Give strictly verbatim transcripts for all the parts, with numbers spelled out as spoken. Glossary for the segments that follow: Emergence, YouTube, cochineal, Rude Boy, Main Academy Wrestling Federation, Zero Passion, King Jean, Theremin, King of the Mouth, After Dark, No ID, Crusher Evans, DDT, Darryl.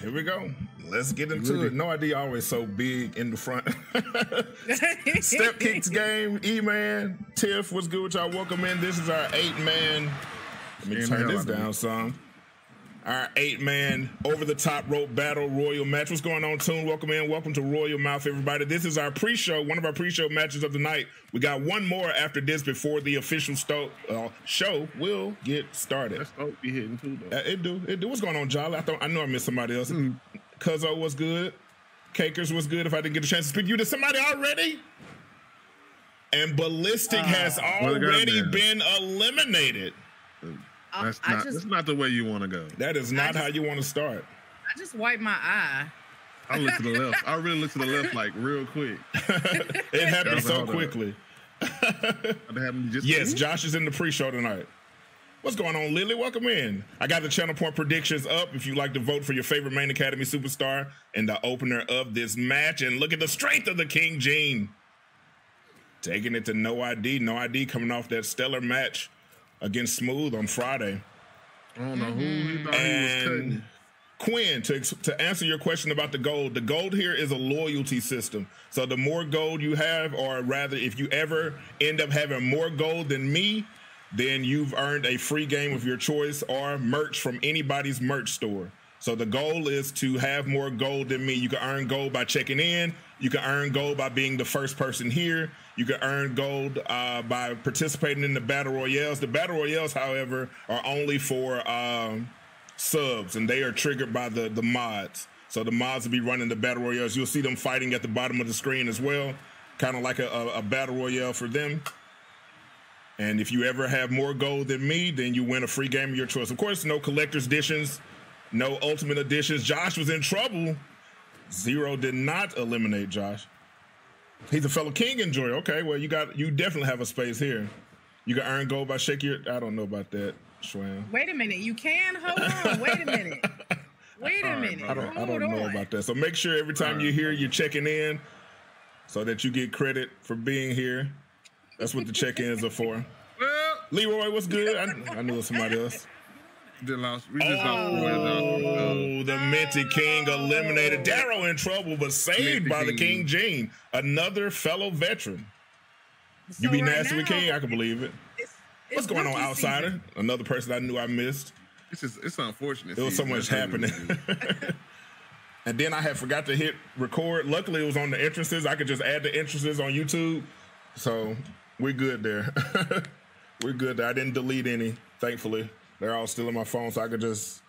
Here we go. Let's get into really? it. No I D always so big in the front. Step Kicks game, E-Man, Tiff, what's good with y'all? Welcome in. This is our eight-man. Let me Damn turn this down some. Our eight-man over-the-top rope battle royal match. What's going on, Toon? Welcome in. Welcome to Royal Mouth, everybody. This is our pre-show, one of our pre-show matches of the night. We got one more after this before the official uh, show will get started. That's dope be hitting too, though. Uh, it do. It do. What's going on, Jolly? I thought I know I missed somebody else. Mm. Cuzzo was good. Cakers was good. If I didn't get a chance to speak to you to somebody already. And Ballistic uh, has already well, been eliminated. Mm. That's not, just, that's not the way you want to go. That is not just, how you want to start. I just wiped my eye. I looked to the left. I really looked to the left, like, real quick. It happened so quickly. Just yes, Josh is in the pre-show tonight. What's going on, Lily? Welcome in. I got the channel point predictions up. If you'd like to vote for your favorite Main Academy superstar and the opener of this match, and look at the strength of the King Jean. Taking it to No I D. No I D coming off that stellar match against Smooth on Friday. I don't know who he thought and he was cutting. Quinn, to, to answer your question about the gold, the gold here is a loyalty system. So the more gold you have, or rather, if you ever end up having more gold than me, then you've earned a free game of your choice or merch from anybody's merch store. So the goal is to have more gold than me. You can earn gold by checking in. You can earn gold by being the first person here. You can earn gold uh, by participating in the Battle Royales. The Battle Royales, however, are only for um, subs, and they are triggered by the, the mods. So the mods will be running the Battle Royales. You'll see them fighting at the bottom of the screen as well, kind of like a, a, a Battle Royale for them. And if you ever have more gold than me, then you win a free game of your choice. Of course, no collector's editions, no ultimate editions. Josh was in trouble. Zero did not eliminate Josh. He's a fellow King enjoyer. Okay, well, you got you definitely have a space here. You can earn gold by shaking your... I don't know about that, Schwam. Wait a minute. You can? Hold on. Wait a minute. Wait a minute. I don't, I don't know on. about that. So make sure every time you're here, you're checking in so that you get credit for being here. That's what the check-ins are for. Well, Leroy, what's good? I, I knew it was somebody else. We just oh, the Minty King eliminated. Darryl in trouble, but saved Minty by the King Jean, another fellow veteran. So you be right nasty now, with King, I can believe it. It's, it's What's going on, Outsider? Season. Another person I knew I missed. It's just, it's unfortunate. There was so much happening. And then I had forgot to hit record. Luckily, it was on the entrances. I could just add the entrances on YouTube. So we're good there. We're good there. I didn't delete any, thankfully. They're all still in my phone, so I could just...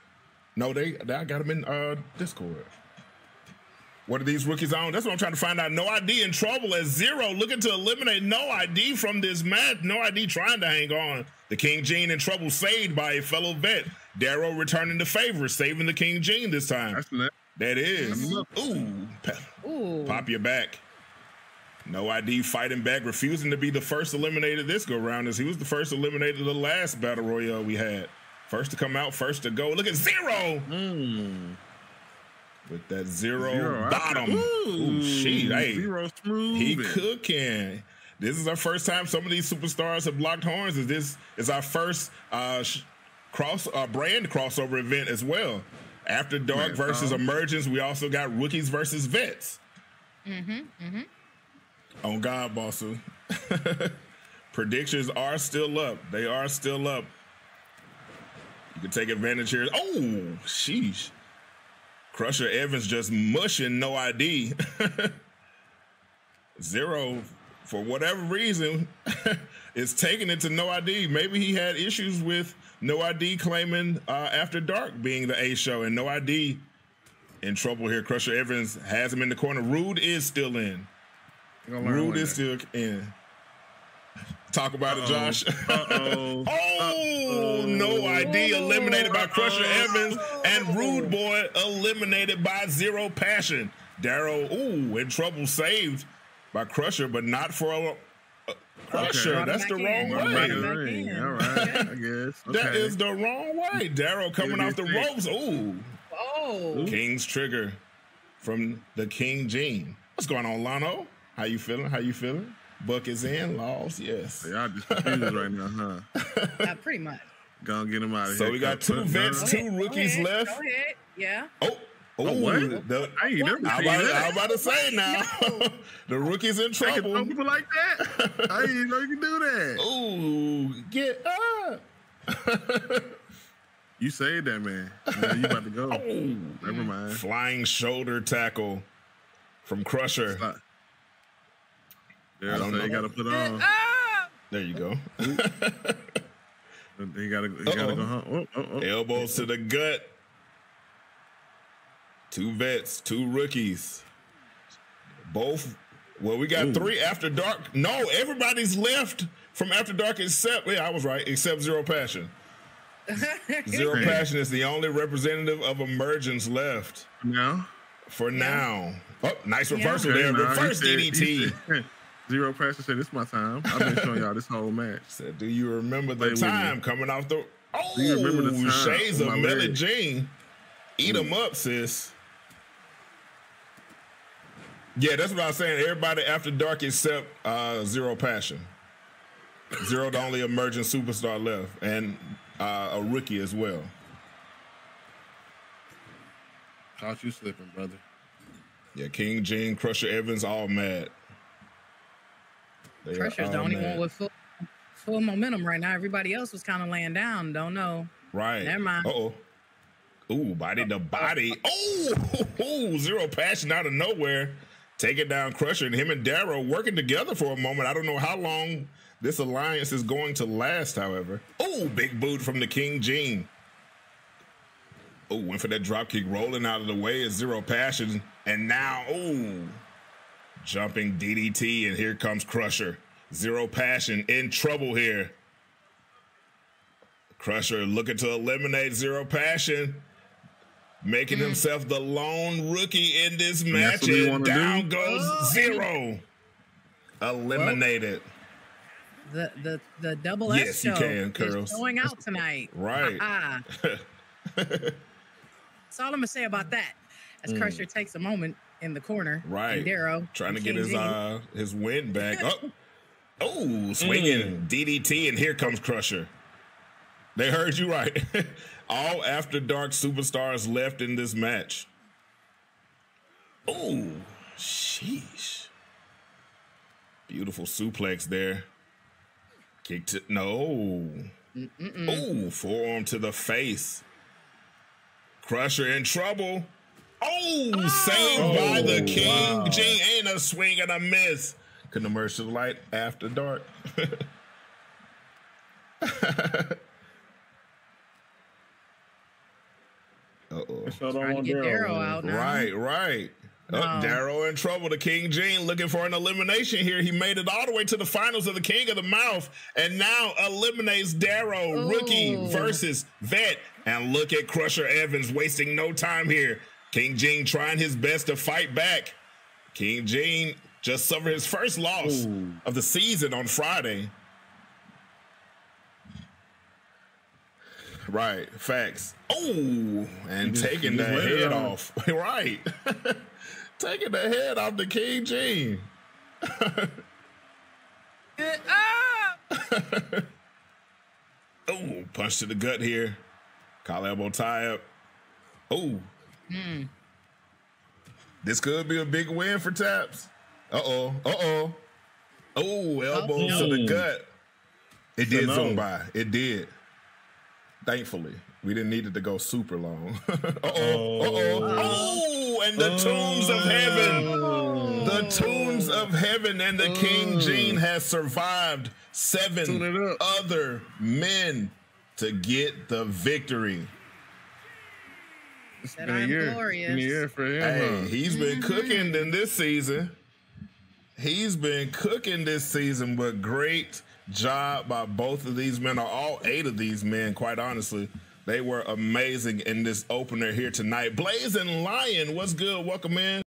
No, they, they I got them in uh, Discord. What are these rookies on? That's what I'm trying to find out. No I D in trouble at Zero, looking to eliminate No I D from this match. No I D trying to hang on. The King Jean in trouble, saved by a fellow vet. Darryl returning the favor, saving the King Jean this time. That's lit. That is. Ooh. Ooh. Pop your back. No I D fighting back, refusing to be the first eliminated this go round, as he was the first eliminated the last Battle Royale we had. First to come out, first to go. Look at Zero. Mm. With that zero, zero. bottom. Ooh, shit. Hey, zero smooth. He cooking. This is our first time some of these superstars have locked horns. Is this is our first uh, cross uh, brand crossover event as well. After Dark Man, versus um, Emergence. We also got rookies versus vets. Mm-hmm. Mm-hmm. On God, Bossu. Predictions are still up. They are still up. You can take advantage here. Oh, sheesh. Crusher Evans just mushing No I D. Zero, for whatever reason, is taking it to No I D. Maybe he had issues with No I D claiming uh, After Dark being the A show, and No I D in trouble here. Crusher Evans has him in the corner. Rude is still in. Rude is still in. Talk about uh -oh. it, Josh. Uh-oh. oh, uh -oh. No I D eliminated by Crusher uh -oh. Evans, and Rude Boy eliminated by Zero Passion. Darryl, ooh, in trouble, saved by Crusher, but not for a uh, Crusher. Okay. That's the wrong way. Right, right. All right, I guess. Okay. That is the wrong way. Darryl coming off the think? ropes. Ooh. Oh. King's trigger from the King Jean. What's going on, Lano? How you feeling? How you feeling? Buck is in, Laws, yes. Y'all just confused right now, huh? Yeah, pretty much. Gonna get him out of so here. So we got two vets, two rookies left. Go ahead. Yeah. Oh, Oh, what? The, I ain't never seen about, that. I'm about to say now. No. The rookie's in trouble. I can people like that. I didn't know you can do that. Ooh, get up. You saved that, man. Now you about to go. Oh, never mind. Flying shoulder tackle from Crusher. Yeah, I don't so know. You gotta put on. There you go. He gotta, he gotta go home. Oh, oh, oh. Elbows to the gut. Two vets, two rookies. Both. Well, we got Ooh. three After Dark. No, everybody's left from After Dark except, yeah, I was right, except Zero Passion. Zero Passion is the only representative of Emergence left. No. For yeah. now. Oh, nice reversal yeah. there. No, reverse said, D D T. Zero Passion said, "It's my time. I've been showing y'all this whole match." Said, "Do you remember the Play time coming off the? Oh, Do you remember the time shades of Melly Jean. Eat them up, sis." Yeah, that's what I was saying. Everybody After Dark except uh, Zero Passion. Zero, the only emerging superstar left, and uh, a rookie as well. Caught you slipping, brother. Yeah, King Jean, Crusher Evans, all mad. They Crusher's the only mad. one with full, full momentum right now. Everybody else was kind of laying down. Don't know. Right. Never mind. Uh oh. Ooh, body to body. Oh, Zero Passion out of nowhere. Take it down, Crusher, and him and Darryl working together for a moment. I don't know how long this alliance is going to last, however. Oh, big boot from the King Jean. Oh, went for that dropkick, rolling out of the way is Zero Passion. And now, oh, jumping D D T, and here comes Crusher. Zero Passion in trouble here. Crusher looking to eliminate Zero Passion. Making mm. himself the lone rookie in this match, and down do. goes oh. Zero. Eliminated. Well, the the the double S yes, show you can, Curls. is going out tonight. Right. Uh -uh. That's all I'm gonna say about that. As mm. Crusher takes a moment in the corner, right? Darryl trying to King get his Jean. uh his win back. Oh, oh, swinging mm. D D T, and here comes Crusher. They heard you right. All After Dark superstars left in this match. Oh, sheesh. Beautiful suplex there. Kick to, no. Mm -mm. Oh, forearm to the face. Crusher in trouble. Oh, oh. saved oh, by the King wow. Jean. Ain't a swing and a miss. Couldn't emerge to the light After Dark. Uh-oh. Trying to get Darryl out now. Right, right. No. Oh, Darryl in trouble. The King Jean looking for an elimination here. He made it all the way to the finals of the King of the Mouth, and now eliminates Darryl, Ooh. rookie versus vet. And look at Crusher Evans wasting no time here. King Jean trying his best to fight back. King Jean just suffered his first loss Ooh. of the season on Friday. Right, facts. Oh, and taking the head off. Right. Taking the head off the King Jean. Get up! Oh, punch to the gut here. Collar elbow tie up. Oh. Mm. This could be a big win for Taps. Uh-oh, uh-oh. Oh, elbows oh, no. to the gut. It did no. zoom by. It did. Thankfully, we didn't need it to go super long. Uh-oh, oh, uh-oh. Oh, and the oh, tombs of heaven. Oh. The tombs of heaven, and the oh. King Jean has survived seven other men to get the victory. It's been a year. Glorious. Been a year for him. Hey, huh? He's been mm-hmm. cooking in this season. He's been cooking this season, but great job by both of these men, or all eight of these men, quite honestly. They were amazing in this opener here tonight. Blazing Lion, what's good? Welcome in.